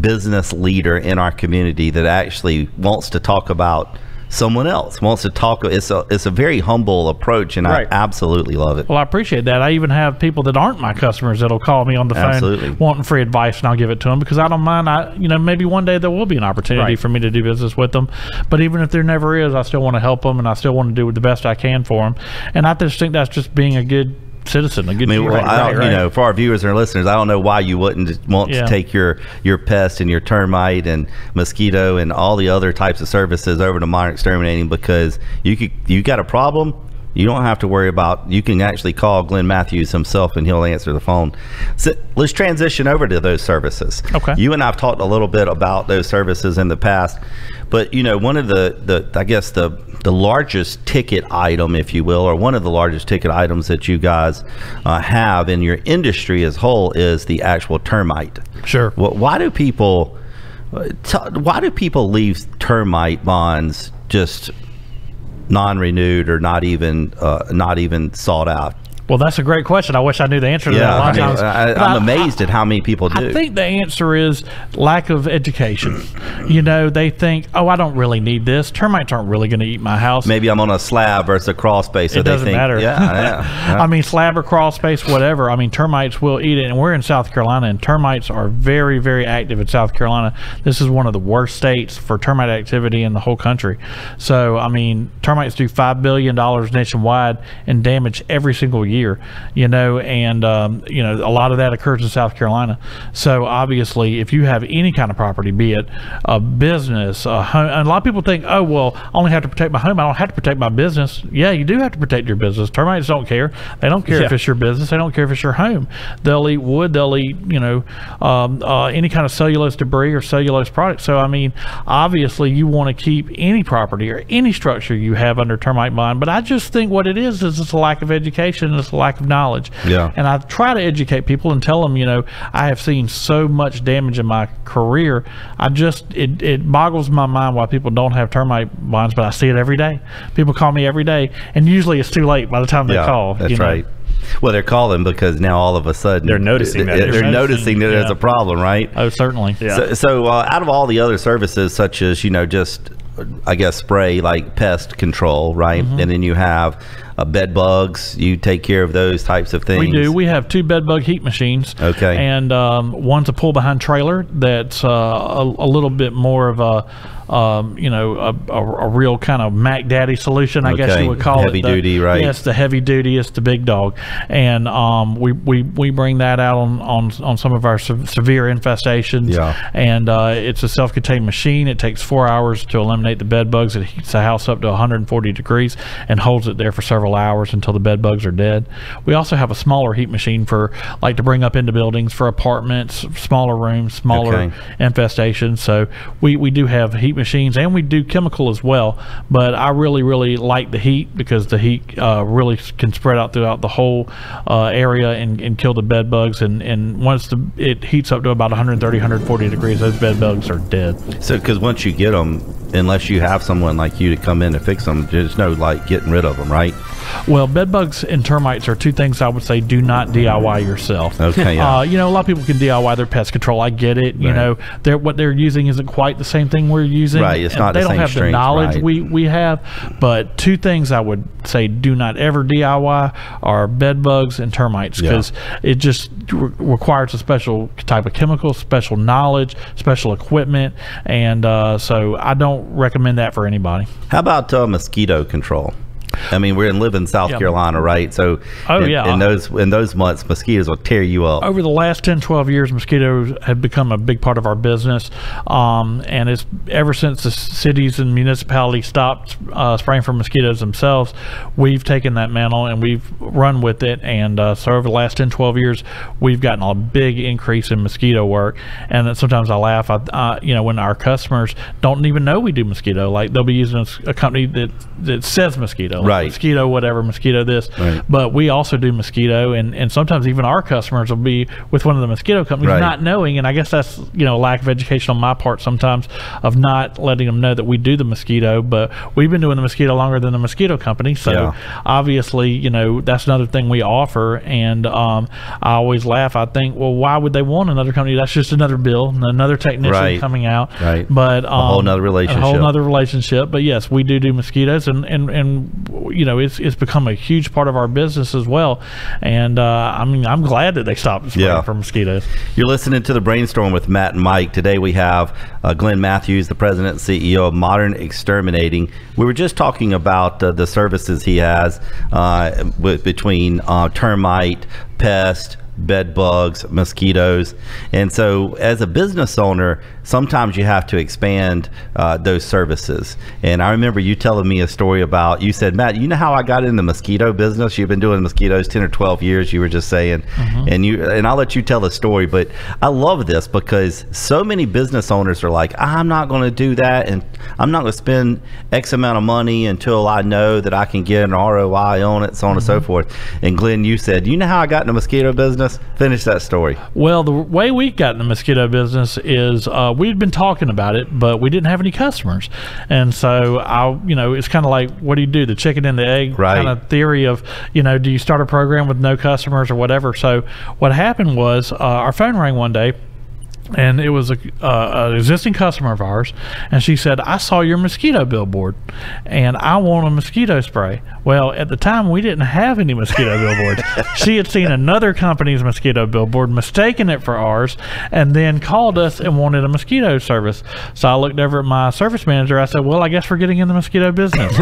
business leader in our community that actually wants to talk about someone else, wants to talk. It's a it's a very humble approach, and right. I absolutely love it. Well, I appreciate that. I even have people that aren't my customers that'll call me on the phone absolutely. wanting free advice, and I'll give it to them because I don't mind. I you know maybe one day there will be an opportunity right. for me to do business with them, but even if there never is, I still want to help them, and I still want to do the best I can for them. And I just think that's just being a good citizen. A good I mean, well, right, I don't, right, you know, for our viewers and our listeners, I don't know why you wouldn't want yeah. to take your your pest and your termite and mosquito and all the other types of services over to Modern Exterminating, because you could you got a problem. You don't have to worry about. You can actually call Glenn Matthews himself, and he'll answer the phone. So let's transition over to those services. Okay. You and I've talked a little bit about those services in the past, but you know, one of the the I guess the the largest ticket item, if you will, or one of the largest ticket items that you guys uh, have in your industry as whole is the actual termite. Sure. Well, why do people? Why do people leave termite bonds just non-renewed or not even uh, not even sought out? Well, that's a great question. I wish I knew the answer to yeah, that a lot of times. I, I'm I, amazed I, at how many people do. I think the answer is lack of education. You know, they think, oh, I don't really need this. Termites aren't really going to eat my house. Maybe I'm on a slab versus a crawl space. So it they doesn't think, matter. Yeah, yeah, yeah. I mean, slab or crawl space, whatever. I mean, termites will eat it. And we're in South Carolina, and termites are very, very active in South Carolina. This is one of the worst states for termite activity in the whole country. So, I mean, termites do five billion dollars nationwide and damage every single year. year, you know, and um, you know, a lot of that occurs in South Carolina. So obviously, if you have any kind of property, be it a business, a home, and a lot of people think, oh, well, I only have to protect my home, I don't have to protect my business. Yeah, you do have to protect your business. Termites don't care. They don't care yeah. if it's your business. They don't care if it's your home. They'll eat wood. They'll eat, you know, um, uh, any kind of cellulose debris or cellulose products. So, I mean, obviously, you want to keep any property or any structure you have under termite bond. But I just think what it is is it's a lack of education. It's a lack of knowledge. Yeah. And I try to educate people and tell them, you know, I have seen so much damage in my career. I just, it, it boggles my mind why people don't have termite bonds, but I see it every day. People call me every day, and usually it's too late by the time they yeah, call. That's you know? right. Well, they're calling because now all of a sudden they're noticing that they're, they're noticing that yeah. there's a problem, right? Oh, certainly. Yeah. So, so uh, out of all the other services, such as, you know, just I guess spray like pest control, right? Mm-hmm. And then you have uh, bed bugs. You take care of those types of things. We do. We have two bed bug heat machines. Okay. And um, one's a pull behind trailer that's uh, a, a little bit more of a Um, you know, a, a, a real kind of Mac Daddy solution, I okay. guess you would call heavy it. Heavy duty, right? Yes, the heavy duty. It's the big dog, and um, we, we we bring that out on on, on some of our se severe infestations. Yeah. And uh, it's a self-contained machine. It takes four hours to eliminate the bed bugs. It heats the house up to one hundred forty degrees and holds it there for several hours until the bed bugs are dead. We also have a smaller heat machine for like to bring up into buildings for apartments, smaller rooms, smaller okay. infestations. So we we do have heat machines, and we do chemical as well, but I really really like the heat because the heat uh, really can spread out throughout the whole uh, area and, and kill the bed bugs, and, and once the, it heats up to about one hundred thirty, one hundred forty degrees, those bed bugs are dead. So because once you get them, unless you have someone like you to come in to fix them, there's no like getting rid of them, right? Well, bed bugs and termites are two things I would say do not D I Y yourself. Okay. Yeah. Uh, you know, a lot of people can D I Y their pest control. I get it. You right. know, they're, what they're using isn't quite the same thing we're using. Right. It's not. They the don't same have strength, the knowledge right. we we have. But two things I would say do not ever D I Y are bed bugs and termites, because yeah. it just re requires a special type of chemical, special knowledge, special equipment, and uh, so I don't recommend that for anybody. How about uh, mosquito control? I mean, we're in live in South yeah. Carolina, right? So, oh, in, yeah. in those in those months, mosquitoes will tear you up. Over the last ten, twelve years, mosquitoes have become a big part of our business, um, and it's ever since the cities and municipalities stopped uh, spraying for mosquitoes themselves, we've taken that mantle and we've run with it. And uh, so, over the last ten, twelve years, we've gotten a big increase in mosquito work. And sometimes I laugh, I, uh, you know, when our customers don't even know we do mosquito. Like they'll be using a company that that says mosquito. Right. Mosquito whatever, mosquito this, right. but we also do mosquito, and and sometimes even our customers will be with one of the mosquito companies right. not knowing, and I guess that's, you know, lack of education on my part sometimes of not letting them know that we do the mosquito, but we've been doing the mosquito longer than the mosquito company, so yeah. obviously, you know, that's another thing we offer. And um, I always laugh, I think, well, why would they want another company? That's just another bill, another technician right. coming out, right. but um, a whole nother relationship. A whole nother relationship, but yes, we do do mosquitoes, and and, and you know, it's it's become a huge part of our business as well. And uh, I mean, I'm glad that they stopped spraying yeah. for mosquitoes. You're listening to The Brainstorm with Matt and Mike. Today we have uh, Glenn Matthews, the president and C E O of Modern Exterminating. We were just talking about uh, the services he has uh, with, between uh, termite, pest, bed bugs, mosquitoes. And so as a business owner, sometimes you have to expand uh, those services. And I remember you telling me a story about, you said, Matt, you know how I got in the mosquito business? You've been doing mosquitoes ten or twelve years, you were just saying. Mm-hmm. And you, and I'll let you tell the story, but I love this because so many business owners are like, I'm not going to do that, and I'm not going to spend X amount of money until I know that I can get an R O I on it, so on mm-hmm. and so forth. And Glenn, you said, you know how I got in the mosquito business? Finish that story. Well, the way we got in the mosquito business is uh, we'd been talking about it, but we didn't have any customers. And so, I, you know, it's kind of like, what do you do? The chicken and the egg right. kind of theory of, you know, do you start a program with no customers or whatever? So what happened was uh, our phone rang one day. and it was a uh, an existing customer of ours, and she said, I saw your mosquito billboard and I want a mosquito spray. Well, at the time we didn't have any mosquito billboards. She had seen another company's mosquito billboard, mistaken it for ours, and then called us and wanted a mosquito service. So I looked over at my service manager. I said, well, I guess we're getting in the mosquito business.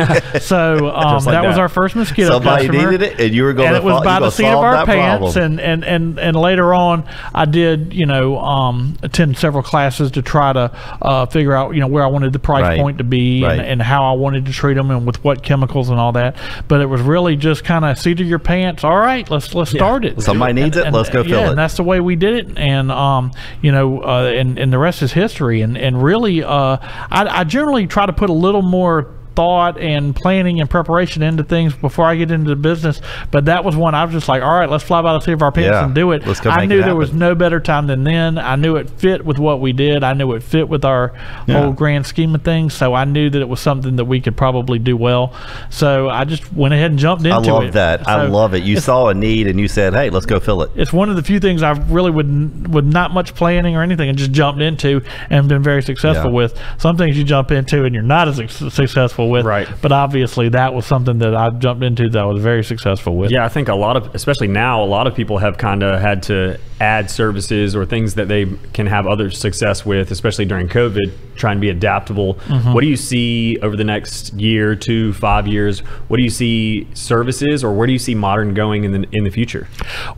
So um, like that, that was our first mosquito somebody customer. Needed it, and you were going and to it was by the seat of our pants, and, and and and later on I did, you know, um attend several classes to try to uh, figure out, you know, where I wanted the price right. point to be right. and, and how I wanted to treat them and with what chemicals and all that. But it was really just kind of seat of your pants. All right, let's let's yeah. start it. Somebody and, needs and, it. Let's and, go fill yeah, it. And that's the way we did it. And um, you know, uh, and and the rest is history. And and really, uh, I, I generally try to put a little more thought and planning and preparation into things before I get into the business, but that was one I was just like, all right, let's fly by the seat of our pants yeah, and do it. Let's go I make knew it there was no better time than then. I knew it fit with what we did. I knew it fit with our yeah. whole grand scheme of things. So I knew that it was something that we could probably do well. So I just went ahead and jumped into it. I love it. that. So I love it. You saw a need and you said, hey, let's go fill it. It's one of the few things I really would with not much planning or anything and just jumped into and been very successful yeah. with. Some things you jump into and you're not as successful with, right, but obviously that was something that I jumped into that I was very successful with. Yeah, I think a lot of, especially now, a lot of people have kind of had to add services or things that they can have other success with, especially during COVID, trying to be adaptable. Mm-hmm. What do you see over the next year, two, five years? What do you see services, or where do you see Modern going in the in the future?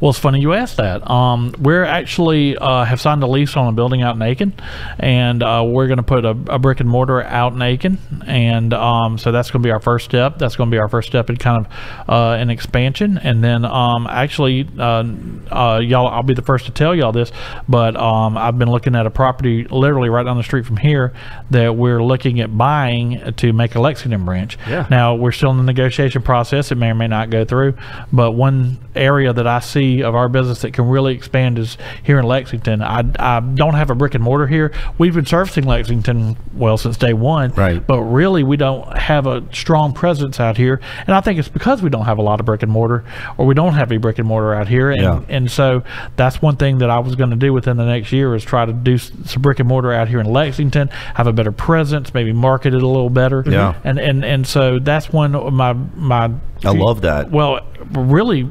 Well, it's funny you asked that. Um, we're actually uh, have signed a lease on a building out in Aiken, and uh, we're going to put a, a brick and mortar out in Aiken, and um, Um, so that's going to be our first step. That's going to be our first step in kind of uh, an expansion. And then um, actually, uh, uh, y'all, I'll be the first to tell y'all this, but um, I've been looking at a property literally right down the street from here that we're looking at buying to make a Lexington branch. Yeah. Now, we're still in the negotiation process. It may or may not go through. But one area that I see of our business that can really expand is here in Lexington. I, I don't have a brick and mortar here. We've been servicing Lexington, well, since day one. Right. But really, we don't have a strong presence out here, and I think it's because we don't have a lot of brick and mortar, or we don't have any brick and mortar out here, and, yeah. and so that's one thing that I was going to do within the next year is try to do some brick and mortar out here in Lexington, have a better presence, maybe market it a little better, yeah. and and and so that's one of my my I love that well really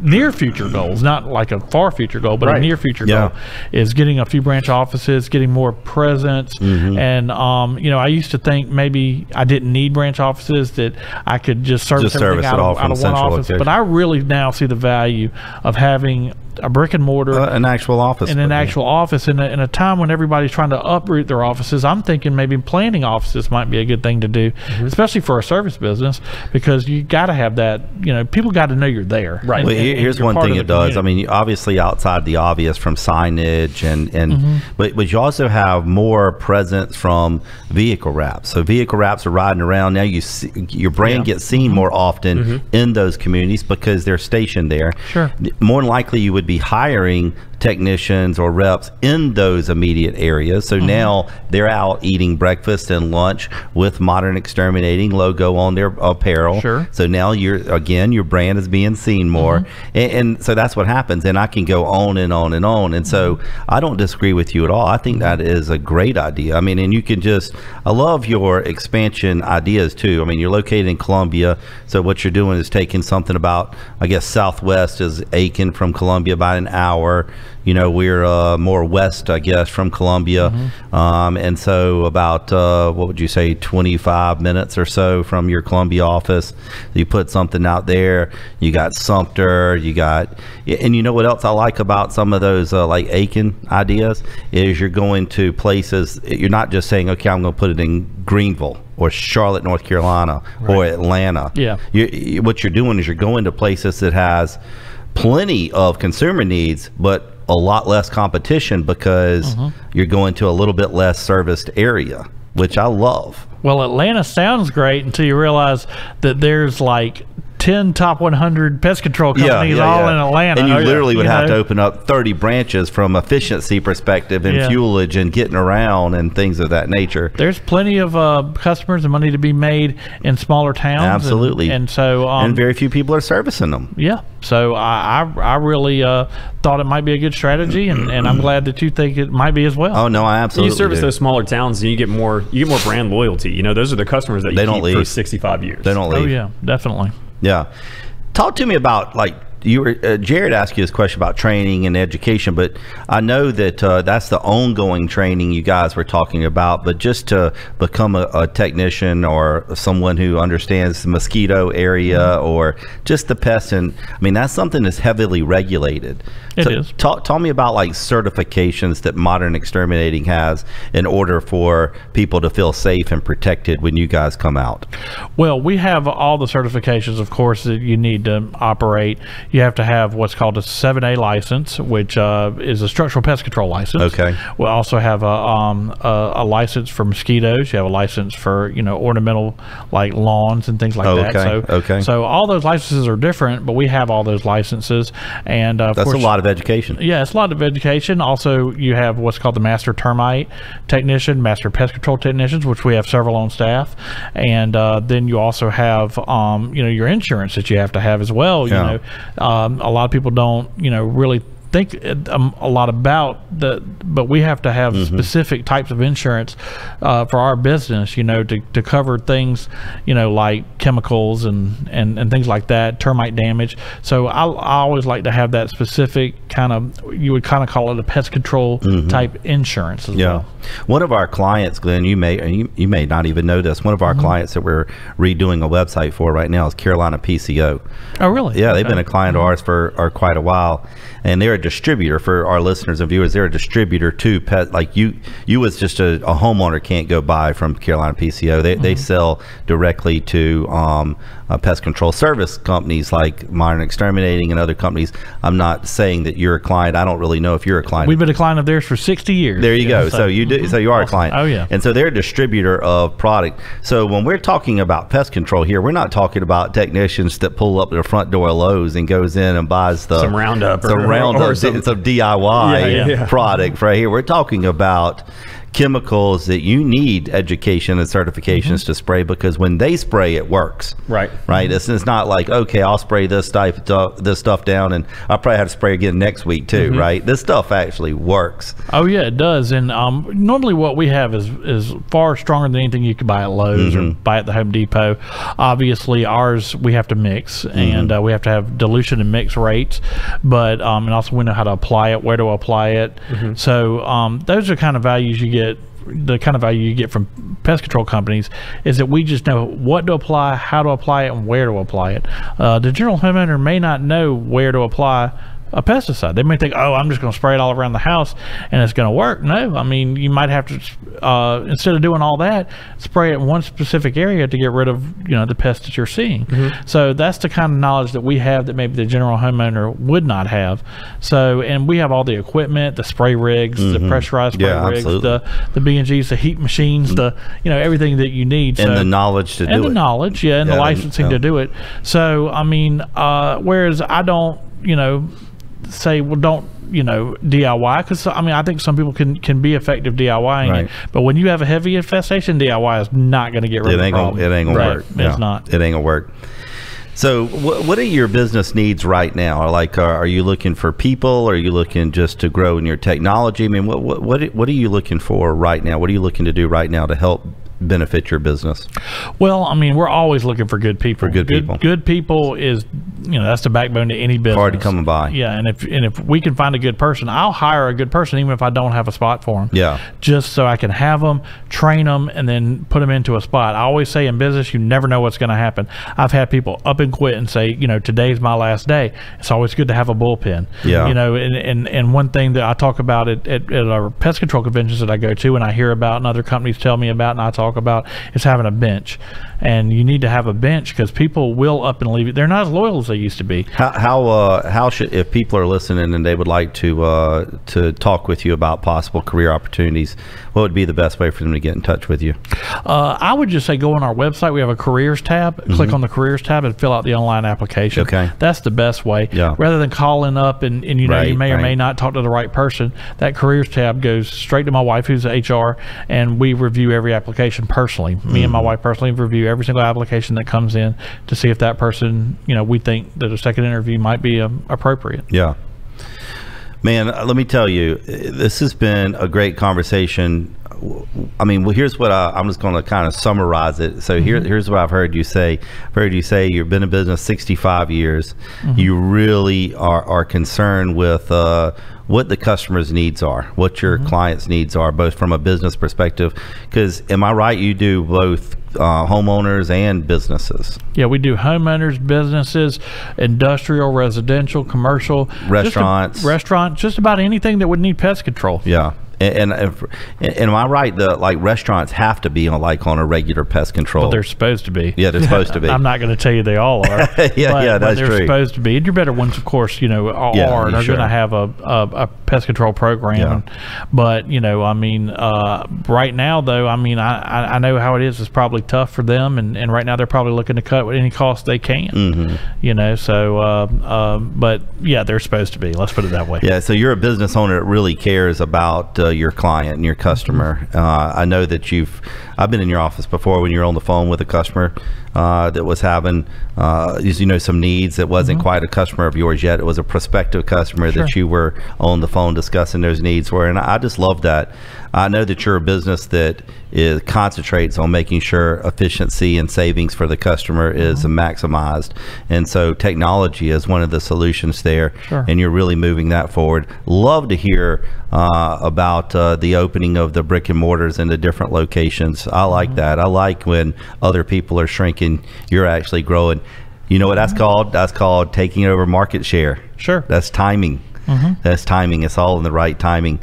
near future goals, not like a far future goal, but right. a near future yeah. goal is getting a few branch offices, getting more presence. Mm-hmm. And, um, you know, I used to think maybe I didn't need branch offices, that I could just service, just service out, it all of, out of one office. Location. But I really now see the value of having a brick and mortar, uh, an actual office, and an actual yeah. office in a, in a time when everybody's trying to uproot their offices. I'm thinking maybe planning offices might be a good thing to do, mm-hmm. especially for a service business, because you got to have that. You know, people got to know you're there. Right. Well, and, and here's one thing it does. Community. I mean, obviously outside the obvious from signage and and mm-hmm. but but you also have more presence from vehicle wraps. So vehicle wraps are riding around now. You see, your brand yeah. gets seen more often mm-hmm. in those communities because they're stationed there. Sure. More than likely, you would be hiring technicians or reps in those immediate areas. So mm-hmm. now they're out eating breakfast and lunch with Modern Exterminating logo on their apparel. Sure. So now you're, again, your brand is being seen more. Mm-hmm. and, and so that's what happens. And I can go on and on and on. And so I don't disagree with you at all. I think that is a great idea. I mean, and you can just, I love your expansion ideas too. I mean, you're located in Columbia. So what you're doing is taking something about, I guess, Southwest is Aiken from Columbia by an hour. You know, we're uh, more west, I guess, from Columbia. Mm-hmm. um, and so about, uh, what would you say, twenty-five minutes or so from your Columbia office. You put something out there. You got Sumter. You got, and you know what else I like about some of those uh, like Aiken ideas is you're going to places. You're not just saying, okay, I'm going to put it in Greenville or Charlotte, North Carolina, right. or Atlanta. Yeah. You, what you're doing is you're going to places that has plenty of consumer needs, but a lot less competition because mm-hmm. you're going to a little bit less serviced area, which I love. Well, Atlanta sounds great until you realize that there's like ten top one hundred pest control companies yeah, yeah, all yeah. in Atlanta. And you oh, literally yeah. would you have know? to open up thirty branches from efficiency perspective and yeah. fuelage and getting around and things of that nature. There's plenty of uh, customers and money to be made in smaller towns. Absolutely. And, and so um, and very few people are servicing them. Yeah. So I, I, I really uh, thought it might be a good strategy, and, and I'm glad that you think it might be as well. Oh, no, I absolutely do. You service do. those smaller towns, and you get more you get more brand loyalty. You know, those are the customers that you they keep don't leave. for sixty-five years. They don't leave. Oh, yeah, definitely. Yeah. Talk to me about, like, you were uh, Jared asked you this question about training and education, but I know that uh, that's the ongoing training you guys were talking about. But just to become a, a technician or someone who understands the mosquito area mm-hmm. or just the pest, and I mean that's something that's heavily regulated. It so is. Talk, talk me about like certifications that Modern Exterminating has in order for people to feel safe and protected when you guys come out. Well, we have all the certifications, of course, that you need to operate. You have to have what's called a seven A license, which uh, is a structural pest control license. Okay. We also have a, um, a, a license for mosquitoes. You have a license for, you know, ornamental like lawns and things like oh, that. Okay. So, okay. So all those licenses are different, but we have all those licenses. And uh, of that's course, a lot of education. Yeah, it's a lot of education. Also, you have what's called the master termite technician, master pest control technicians, which we have several on staff. And uh, then you also have, um, you know, your insurance that you have to have as well. Yeah. You know. Um, a lot of people don't, you know, really think um, a lot about the, but we have to have mm-hmm. specific types of insurance uh, for our business, you know, to, to cover things, you know, like chemicals and, and, and things like that, termite damage. So I, I always like to have that specific kind of, you would kind of call it a pest control mm-hmm. type insurance as yeah. well. One of our clients, Glenn, you may, you, you may not even know this, one of our mm-hmm. clients that we're redoing a website for right now is Carolina P C O. Oh, really? Yeah, they've okay. been a client of ours for or quite a while, and they're distributor for our listeners and viewers. They're a distributor too. Pet like you, you as just a, a homeowner can't go buy from Carolina P C O. They mm-hmm. they sell directly to um, uh, pest control service companies like Modern Exterminating and other companies. I'm not saying that you're a client. I don't really know if you're a client. We've been a client of theirs for sixty years. There you yeah, go. So, so you do. Mm-hmm. So you are awesome. a client. Oh yeah. And so they're a distributor of product. So when we're talking about pest control here, we're not talking about technicians that pull up their front door Lowe's and goes in and buys the some Roundup or some Roundup. Or some, some D I Y yeah, yeah. product right here. We're talking about chemicals that you need education and certifications mm-hmm. to spray, because when they spray, it works. Right. Right. It's, it's not like, okay, I'll spray this type this stuff down, and I'll probably have to spray again next week too. Mm-hmm. Right. This stuff actually works. Oh yeah, it does. And um, normally what we have is is far stronger than anything you could buy at Lowe's mm-hmm. or buy at the Home Depot. Obviously, ours we have to mix, mm-hmm. and uh, we have to have dilution and mix rates, but um, and also we know how to apply it, where to apply it. Mm-hmm. So um, those are kind of values you get. It, the kind of value you get from pest control companies is that we just know what to apply, how to apply it, and where to apply it. Uh, the general homeowner may not know where to apply a pesticide. They may think, oh, I'm just going to spray it all around the house and it's going to work. No, I mean, you might have to, uh, instead of doing all that, spray it in one specific area to get rid of, you know, the pest that you're seeing. Mm-hmm. So that's the kind of knowledge that we have that maybe the general homeowner would not have. So, and we have all the equipment, the spray rigs, mm-hmm. the pressurized spray yeah, rigs, absolutely. the the B and Gs, the heat machines, mm-hmm. the, you know, everything that you need. And so, the knowledge to do it. And the knowledge, yeah, and yeah, the licensing yeah. to do it. So, I mean, uh, whereas I don't, you know, say, well, don't, you know, D I Y, because I mean I think some people can can be effective DIYing right. it, but when you have a heavy infestation, D I Y is not going to get rid of the problem. It ain't gonna right. work. It's yeah. not. It ain't gonna work. So wh what are your business needs right now? Like, uh, are you looking for people? Are you looking just to grow in your technology? I mean, what what what what are you looking for right now? What are you looking to do right now to help benefit your business? Well, I mean, we're always looking for good people. For good, good people. Good people is, you know, that's the backbone to any business. Hard to come by. Yeah, and if and if we can find a good person, I'll hire a good person even if I don't have a spot for them. Yeah. Just so I can have them, train them, and then put them into a spot. I always say in business, you never know what's going to happen. I've had people up and quit and say, you know, today's my last day. It's always good to have a bullpen. Yeah. You know, and and, and one thing that I talk about at, at, at our pest control conventions that I go to and I hear about and other companies tell me about and I talk about is having a bench. And you need to have a bench because people will up and leave. They're not as loyal as as they used to be. How how, uh, how should, if people are listening and they would like to uh, to talk with you about possible career opportunities, what would be the best way for them to get in touch with you? Uh, I would just say go on our website. We have a careers tab. Mm-hmm. Click on the careers tab and fill out the online application. Okay, that's the best way. Yeah. Rather than calling up and, and you know right, you may right. or may not talk to the right person. That careers tab goes straight to my wife, who's H R, and we review every application personally. Me mm-hmm. and my wife personally review every single application that comes in to see if that person, you know, we think that a second interview might be um, appropriate. Yeah. Man, let me tell you, this has been a great conversation. I mean, well, here's what I, I'm just going to kind of summarize it. So mm-hmm. here, here's what I've heard you say. I've heard you say you've been in business sixty-five years. Mm-hmm. You really are, are concerned with uh, what the customer's needs are, what your mm-hmm. client's needs are, both from a business perspective. Because am I right? You do both uh, homeowners and businesses. Yeah, we do homeowners, businesses, industrial, residential, commercial, restaurants, restaurants, just about anything that would need pest control. Yeah. And, and, and am I right that like restaurants have to be on like on a regular pest control? Well, they're supposed to be. Yeah, they're supposed to be. I'm not going to tell you they all are. yeah, but, yeah, that's but they're true. They're supposed to be, and your better ones, of course, you know, all yeah, are. And they're sure. going to have a, a a pest control program. Yeah. But you know, I mean, uh, right now though, I mean, I I know how it is. It's probably tough for them, and and right now they're probably looking to cut at any cost they can. Mm-hmm. You know, so uh, uh, but yeah, they're supposed to be. Let's put it that way. Yeah. So you're a business owner that really cares about. Uh, your client and your customer. Uh, I know that you've, I've been in your office before when you're on the phone with a customer uh, that was having, uh, you know, some needs that wasn't mm-hmm. quite a customer of yours yet. It was a prospective customer sure. that you were on the phone discussing those needs were. And I just love that. I know that you're a business that is concentrates on making sure efficiency and savings for the customer is mm-hmm. maximized. And so technology is one of the solutions there. Sure. And you're really moving that forward. Love to hear uh, about uh, the opening of the brick and mortars in the different locations. I like mm-hmm. that. I like when other people are shrinking, you're actually growing. You know what that's mm-hmm. called? That's called taking over market share. Sure. That's timing. Mm-hmm. That's timing. It's all in the right timing.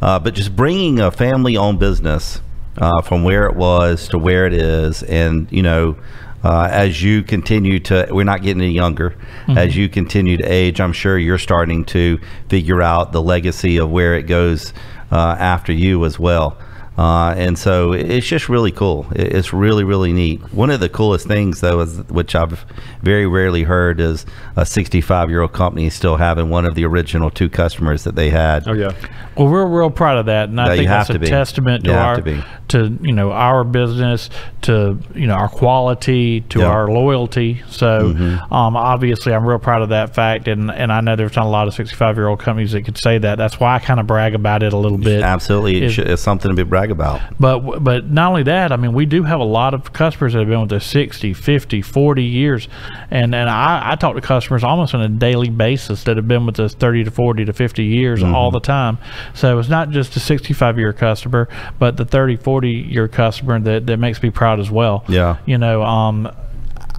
Uh, but just bringing a family-owned business uh, from where it was to where it is, and you know, uh, as you continue to, we're not getting any younger. Mm-hmm. As you continue to age, I'm sure you're starting to figure out the legacy of where it goes uh, after you as well. Uh, and so it's just really cool. It's really, really neat. One of the coolest things, though, is, which I've very rarely heard, is a sixty-five-year-old company still having one of the original two customers that they had. Oh yeah. Well, we're real proud of that, and I no, think that's a be. testament to you our, to, to you know our business, to you know our quality, to yeah. our loyalty. So mm-hmm. um, obviously, I'm real proud of that fact, and and I know there's not a lot of sixty-five-year-old companies that could say that. That's why I kind of brag about it a little bit. Absolutely, it, it's something to be bragged about. But but not only that, I mean, we do have a lot of customers that have been with us sixty, fifty, forty years, and and I, I talk to customers almost on a daily basis that have been with us thirty to forty to fifty years mm-hmm. all the time. So it's not just a sixty-five year customer, but the thirty, forty year customer that that makes me proud as well. Yeah, you know, um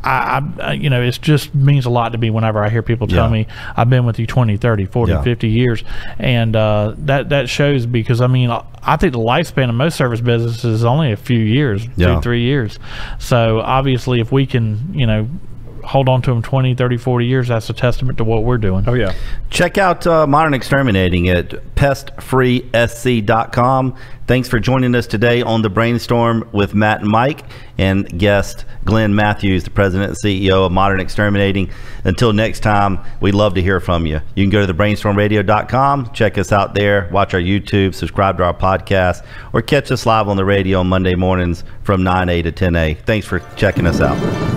I, I, you know, it just means a lot to me whenever I hear people tell yeah. me I've been with you twenty, thirty, forty, yeah. fifty years. And uh, that, that shows, because, I mean, I think the lifespan of most service businesses is only a few years, yeah. two, three years. So, obviously, if we can, you know, hold on to them twenty, thirty, forty years, that's a testament to what we're doing. Oh, yeah. Check out uh, Modern Exterminating at pest free s c dot com. Thanks for joining us today on The Brainstorm with Matt and Mike, and guest Glenn Matthews, the president and C E O of Modern Exterminating. Until next time, we'd love to hear from you. You can go to the brainstorm radio dot com, check us out there, watch our YouTube, subscribe to our podcast, or catch us live on the radio on Monday mornings from nine A to ten A. Thanks for checking us out.